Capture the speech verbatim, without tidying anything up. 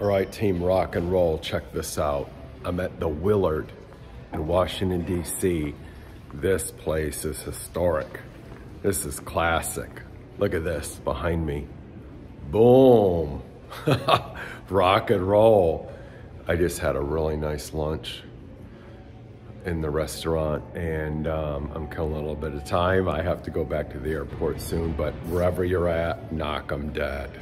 All right, Team Rock and Roll, check this out. I'm at the Willard in Washington, D C. This place is historic. This is classic. Look at this behind me. Boom. Rock and roll. I just had a really nice lunch in the restaurant, and um, I'm killing a little bit of time. I have to go back to the airport soon, but wherever you're at, knock 'em dead.